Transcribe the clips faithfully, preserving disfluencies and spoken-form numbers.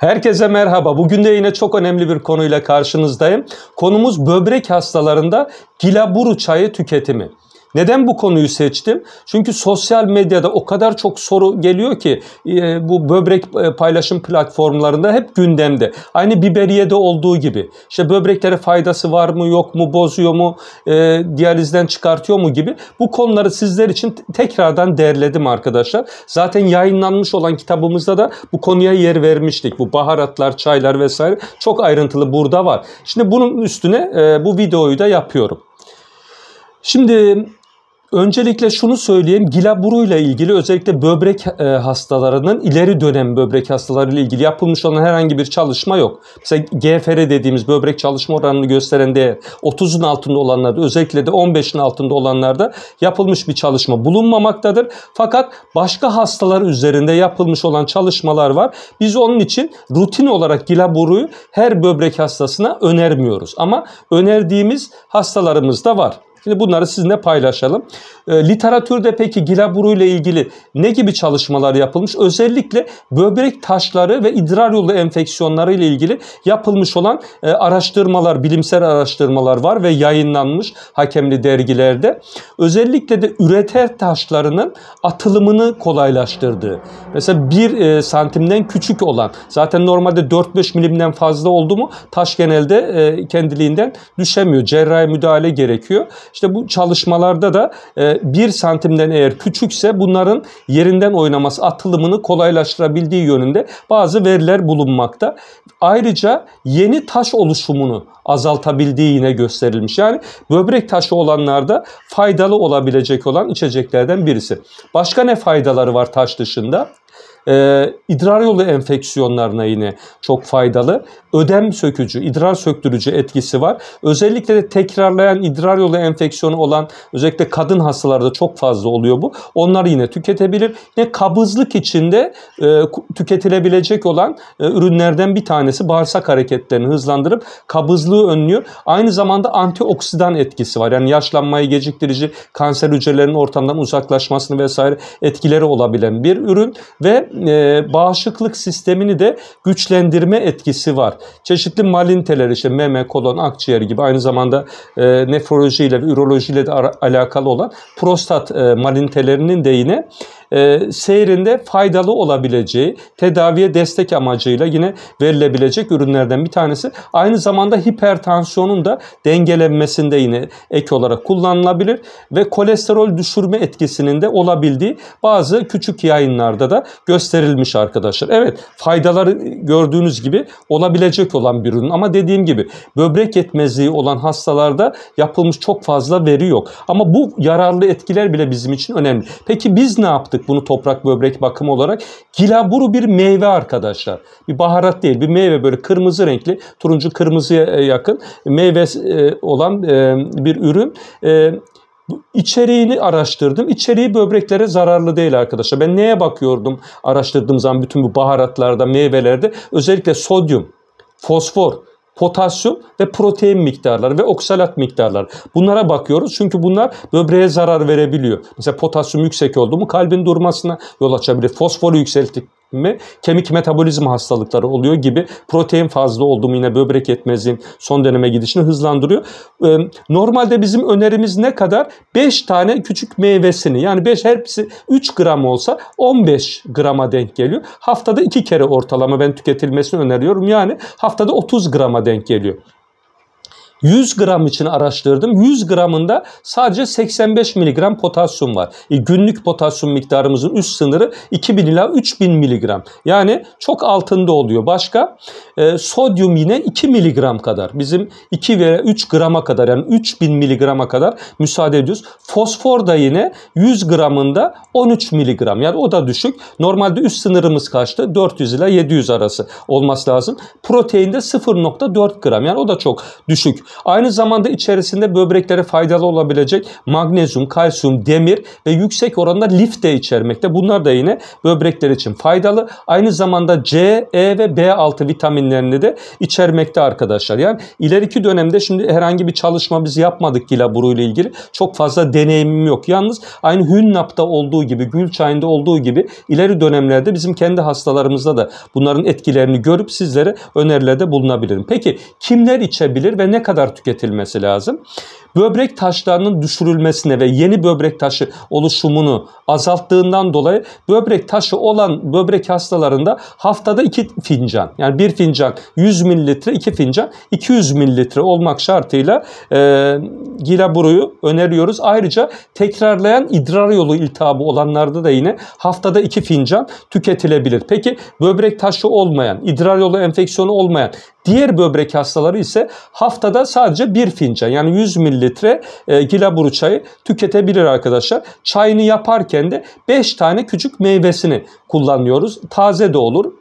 Herkese merhaba. Bugün de yine çok önemli bir konuyla karşınızdayım. Konumuz böbrek hastalarında Gilaburu çayı tüketimi. Neden bu konuyu seçtim? Çünkü sosyal medyada o kadar çok soru geliyor ki e, bu böbrek paylaşım platformlarında hep gündemde. Aynı biberiyede olduğu gibi. İşte böbreklere faydası var mı yok mu, bozuyor mu, e, diyalizden çıkartıyor mu gibi. Bu konuları sizler için tekrardan derledim arkadaşlar. Zaten yayınlanmış olan kitabımızda da bu konuya yer vermiştik. Bu baharatlar, çaylar vesaire çok ayrıntılı burada var. Şimdi bunun üstüne e, bu videoyu da yapıyorum. Şimdi... Öncelikle şunu söyleyeyim, Gilaburu ile ilgili özellikle böbrek hastalarının ileri dönem böbrek hastaları ile ilgili yapılmış olan herhangi bir çalışma yok. Mesela G F R dediğimiz böbrek çalışma oranını gösteren değer otuzun altında olanlarda, özellikle de on beşin altında olanlarda yapılmış bir çalışma bulunmamaktadır. Fakat başka hastalar üzerinde yapılmış olan çalışmalar var. Biz onun için rutin olarak Gilaburu'yu her böbrek hastasına önermiyoruz ama önerdiğimiz hastalarımız da var. Şimdi bunları sizinle paylaşalım. E, literatürde peki Gilaburu ile ilgili ne gibi çalışmalar yapılmış? Özellikle böbrek taşları ve idrar yolu enfeksiyonları ile ilgili yapılmış olan e, araştırmalar, bilimsel araştırmalar var ve yayınlanmış hakemli dergilerde. Özellikle de üreter taşlarının atılımını kolaylaştırdığı. Mesela bir e, santimden küçük olan, zaten normalde dört beş milimden fazla oldu mu taş genelde e, kendiliğinden düşemiyor. Cerrahi müdahale gerekiyor. İşte bu çalışmalarda da bir santimden eğer küçükse bunların yerinden oynaması, atılımını kolaylaştırabildiği yönünde bazı veriler bulunmakta. Ayrıca yeni taş oluşumunu azaltabildiği yine gösterilmiş. Yani böbrek taşı olanlarda faydalı olabilecek olan içeceklerden birisi. Başka ne faydaları var taş dışında? Ee, idrar yolu enfeksiyonlarına yine çok faydalı. Ödem sökücü, idrar söktürücü etkisi var. Özellikle de tekrarlayan idrar yolu enfeksiyonu olan özellikle kadın hastalarda çok fazla oluyor bu. Onlar yine tüketebilir. Yine kabızlık içinde e, tüketilebilecek olan e, ürünlerden bir tanesi. Bağırsak hareketlerini hızlandırıp kabızlığı önlüyor. Aynı zamanda antioksidan etkisi var. Yani yaşlanmayı geciktirici, kanser hücrelerinin ortamdan uzaklaşmasını vesaire etkileri olabilen bir ürün ve E, bağışıklık sistemini de güçlendirme etkisi var. Çeşitli malinteler, işte meme, kolon, akciğer gibi, aynı zamanda e, nefroloji ile ve üroloji ile de alakalı olan prostat e, malintelerinin de yine e, seyrinde faydalı olabileceği, tedaviye destek amacıyla yine verilebilecek ürünlerden bir tanesi. Aynı zamanda hipertansiyonun da dengelenmesinde yine ek olarak kullanılabilir ve kolesterol düşürme etkisinin de olabildiği bazı küçük yayınlarda da gösterilmiş. gösterilmiş arkadaşlar. Evet, faydaları gördüğünüz gibi olabilecek olan bir ürün ama dediğim gibi böbrek yetmezliği olan hastalarda yapılmış çok fazla veri yok. Ama bu yararlı etkiler bile bizim için önemli. Peki biz ne yaptık bunu toprak böbrek bakımı olarak? Gilaburu bir meyve arkadaşlar. Bir baharat değil, bir meyve, böyle kırmızı renkli, turuncu kırmızıya yakın meyve olan bir ürün. İçeriğini araştırdım. İçeriği böbreklere zararlı değil arkadaşlar. Ben neye bakıyordum araştırdığım zaman bütün bu baharatlarda, meyvelerde? Özellikle sodyum, fosfor, potasyum ve protein miktarları ve oksalat miktarları. Bunlara bakıyoruz çünkü bunlar böbreğe zarar verebiliyor. Mesela potasyum yüksek oldu mu kalbin durmasına yol açabilir. Fosforu yükselttik mi kemik metabolizma hastalıkları oluyor gibi. Protein fazla oldu mu yine böbrek yetmezliğin son döneme gidişini hızlandırıyor. Ee, normalde bizim önerimiz ne kadar? beş tane küçük meyvesini, yani beş, hepsi üç gram olsa on beş grama denk geliyor. Haftada iki kere ortalama ben tüketilmesini öneriyorum. Yani haftada otuz grama denk geliyor. yüz gram için araştırdım. yüz gramında sadece seksen beş miligram potasyum var. E, günlük potasyum miktarımızın üst sınırı iki bin ila üç bin miligram. Yani çok altında oluyor. Başka e, sodyum yine iki miligram kadar. Bizim iki ve üç grama kadar, yani üç bin miligrama kadar müsaade ediyoruz. Fosfor da yine yüz gramında on üç miligram. Yani o da düşük. Normalde üst sınırımız kaçtı? dört yüz ila yedi yüz arası olması lazım. Protein de sıfır nokta dört gram. Yani o da çok düşük. Aynı zamanda içerisinde böbreklere faydalı olabilecek magnezyum, kalsiyum, demir ve yüksek oranda lif de içermekte. Bunlar da yine böbrekler için faydalı. Aynı zamanda C, E ve B altı vitaminlerini de içermekte arkadaşlar. Yani ileriki dönemde, şimdi herhangi bir çalışma biz yapmadık Gilaburu ile ilgili. Çok fazla deneyimim yok. Yalnız aynı Hünnap'ta olduğu gibi, Gülçay'ında olduğu gibi ileri dönemlerde bizim kendi hastalarımızda da bunların etkilerini görüp sizlere önerilerde bulunabilirim. Peki kimler içebilir ve ne kadar tüketilmesi lazım? Böbrek taşlarının düşürülmesine ve yeni böbrek taşı oluşumunu azalttığından dolayı böbrek taşı olan böbrek hastalarında haftada iki fincan, yani bir fincan yüz mililitre, iki fincan iki yüz mililitre olmak şartıyla e, Gilaburu'yu öneriyoruz. Ayrıca tekrarlayan idrar yolu iltihabı olanlarda da yine haftada iki fincan tüketilebilir. Peki böbrek taşı olmayan, idrar yolu enfeksiyonu olmayan diğer böbrek hastaları ise haftada sadece bir fincan, yani yüz mililitre e, Gilaburu çayı tüketebilir arkadaşlar. Çayını yaparken de beş tane küçük meyvesini kullanıyoruz. Taze de olur,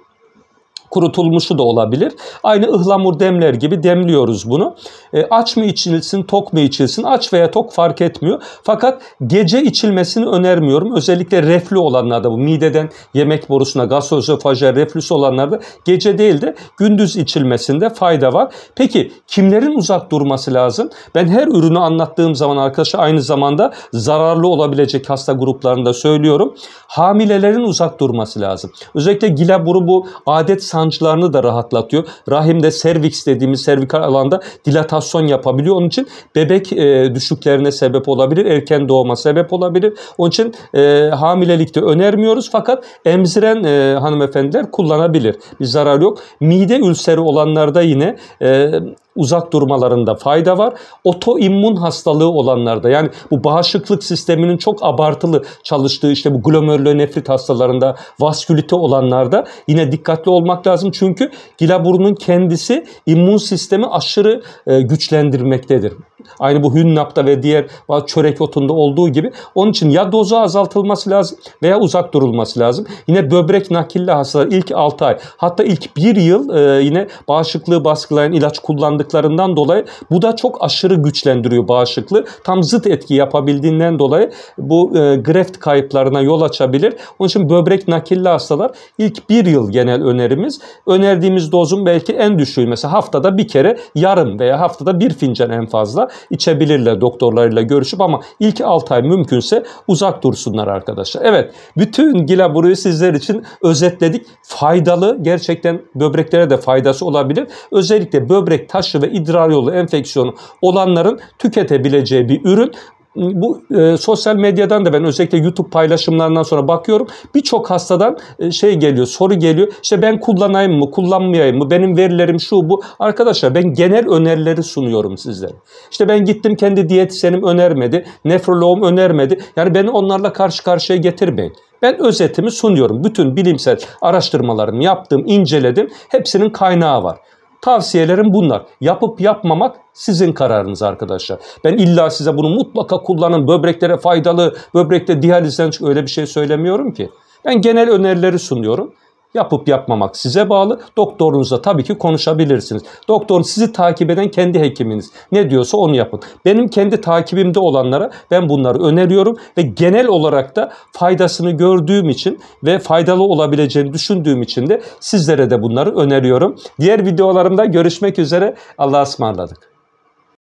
kurutulmuşu da olabilir. Aynı ıhlamur demler gibi demliyoruz bunu. E, aç mı içilsin, tok mu içilsin? Aç veya tok fark etmiyor. Fakat gece içilmesini önermiyorum. Özellikle reflü olanlarda, bu mideden yemek borusuna, gastroözofaje reflüsü olanlarda gece değil de gündüz içilmesinde fayda var. Peki kimlerin uzak durması lazım? Ben her ürünü anlattığım zaman arkadaşlar aynı zamanda zararlı olabilecek hasta gruplarında söylüyorum. Hamilelerin uzak durması lazım. Özellikle Gilaburu bu adet sağlığı sancılarını da rahatlatıyor. Rahimde serviks dediğimiz servikal alanda dilatasyon yapabiliyor. Onun için bebek e, düşüklerine sebep olabilir. Erken doğuma sebep olabilir. Onun için e, hamilelikte önermiyoruz. Fakat emziren e, hanımefendiler kullanabilir. Bir zarar yok. Mide ülseri olanlarda yine e, uzak durmalarında fayda var. Otoimmün hastalığı olanlarda, yani bu bağışıklık sisteminin çok abartılı çalıştığı, işte bu glomerülonefrit hastalarında, vaskülite olanlarda yine dikkatli olmak lazım. Çünkü Gilaburu'nun kendisi immün sistemi aşırı e, güçlendirmektedir. Aynı bu Hünnap'ta ve diğer çörek otunda olduğu gibi. Onun için ya dozu azaltılması lazım veya uzak durulması lazım. Yine böbrek nakilli hastalar ilk altı ay, hatta ilk bir yıl e, yine bağışıklığı baskılayan ilaç kullandıklarından dolayı bu da çok aşırı güçlendiriyor bağışıklığı. Tam zıt etki yapabildiğinden dolayı bu e, graft kayıplarına yol açabilir. Onun için böbrek nakilli hastalar ilk bir yıl genel önerimiz. Önerdiğimiz dozun belki en düşüğü mesela haftada bir kere yarım veya haftada bir fincan en fazla içebilirler, doktorlarıyla görüşüp, ama ilk altı ay mümkünse uzak dursunlar arkadaşlar. Evet, bütün Gilaburu'yu sizler için özetledik. Faydalı, gerçekten böbreklere de faydası olabilir. Özellikle böbrek taşı ve idrar yolu enfeksiyonu olanların tüketebileceği bir ürün. Bu e, sosyal medyadan da ben özellikle YouTube paylaşımlarından sonra bakıyorum. Birçok hastadan e, şey geliyor, soru geliyor. İşte ben kullanayım mı, kullanmayayım mı? Benim verilerim şu bu. Arkadaşlar ben genel önerileri sunuyorum sizlere. İşte ben gittim, kendi diyetisyenim önermedi, nefroloğum önermedi. Yani beni onlarla karşı karşıya getirmeyin. Ben özetimi sunuyorum. Bütün bilimsel araştırmalarımı yaptım, inceledim. Hepsinin kaynağı var. Tavsiyelerim bunlar. Yapıp yapmamak sizin kararınız arkadaşlar. Ben illa size bunu mutlaka kullanın, böbreklere faydalı, böbrekte diyalizden çık, öyle bir şey söylemiyorum ki. Ben genel önerileri sunuyorum. Yapıp yapmamak size bağlı. Doktorunuzla tabii ki konuşabilirsiniz. Doktorun, sizi takip eden kendi hekiminiz ne diyorsa onu yapın. Benim kendi takibimde olanlara ben bunları öneriyorum ve genel olarak da faydasını gördüğüm için ve faydalı olabileceğini düşündüğüm için de sizlere de bunları öneriyorum. Diğer videolarımda görüşmek üzere. Allah'a ısmarladık.